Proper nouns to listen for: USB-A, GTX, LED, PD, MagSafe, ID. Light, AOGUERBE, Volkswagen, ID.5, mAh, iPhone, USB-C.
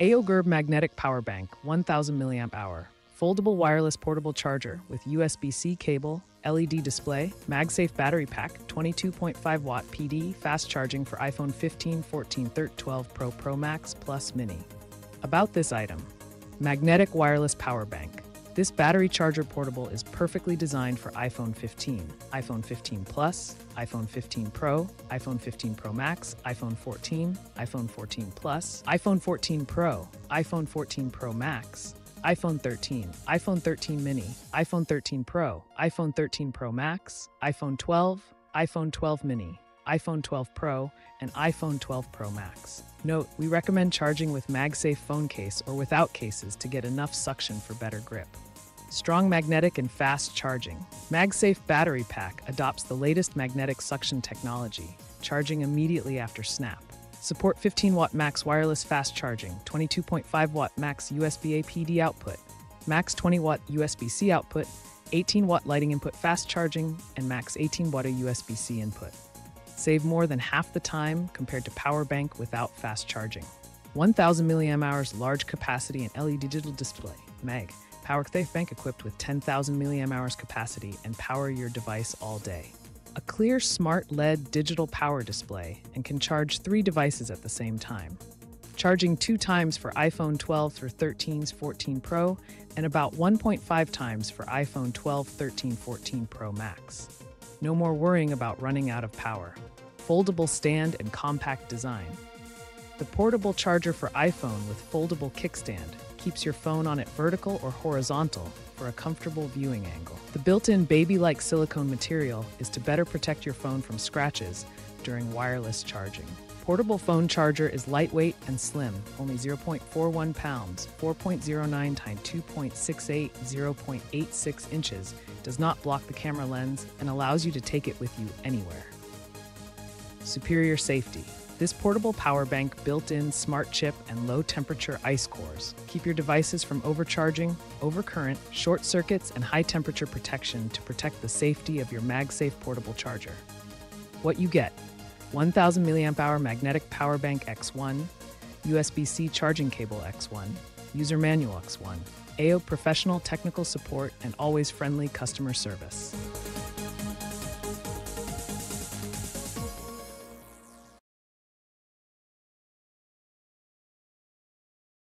AOGUERBE Magnetic Power Bank, 1000 mAh, foldable wireless portable charger with USB-C cable, LED display, MagSafe battery pack, 22.5-watt PD, fast charging for iPhone 15, 14, 13, 12 Pro, Pro Max, Plus Mini. About this item, magnetic wireless power bank. This battery charger portable is perfectly designed for iPhone 15, iPhone 15 Plus, iPhone 15 Pro, iPhone 15 Pro Max, iPhone 14, iPhone 14 Plus, iPhone 14 Pro, iPhone 14 Pro Max, iPhone 13, iPhone 13 Mini, iPhone 13 Pro, iPhone 13 Pro Max, iPhone 12, iPhone 12 Mini, iPhone 12 Pro, and iPhone 12 Pro Max. Note, we recommend charging with MagSafe phone case or without cases to get enough suction for better grip. Strong magnetic and fast charging. MagSafe battery pack adopts the latest magnetic suction technology, charging immediately after snap. Support 15-watt max wireless fast charging, 22.5-watt max USB-A PD output, max 20-watt USB-C output, 18-watt lighting input fast charging, and max 18-watt USB-C input. Save more than half the time compared to power bank without fast charging. 1000 mAh large capacity and LED digital display. Mag PowerSafe bank equipped with 10,000 mAh capacity and power your device all day. A clear smart LED digital power display and can charge 3 devices at the same time. Charging 2 times for iPhone 12 through 13s 14 Pro and about 1.5 times for iPhone 12, 13, 14 Pro Max. No more worrying about running out of power. Foldable stand and compact design. The portable charger for iPhone with foldable kickstand keeps your phone on it vertical or horizontal for a comfortable viewing angle. The built-in baby-like silicone material is to better protect your phone from scratches during wireless charging. Portable phone charger is lightweight and slim, only 0.41 pounds, 4.09 times 2.68, 0.86 inches, does not block the camera lens, and allows you to take it with you anywhere. Superior safety. This portable power bank, built-in smart chip, and low-temperature ice cores keep your devices from overcharging, overcurrent, short circuits, and high-temperature protection to protect the safety of your MagSafe portable charger. What you get. 1000 mAh magnetic power bank X1, USB-C charging cable X1, user manual X1, AOGUERBE professional technical support, and always friendly customer service.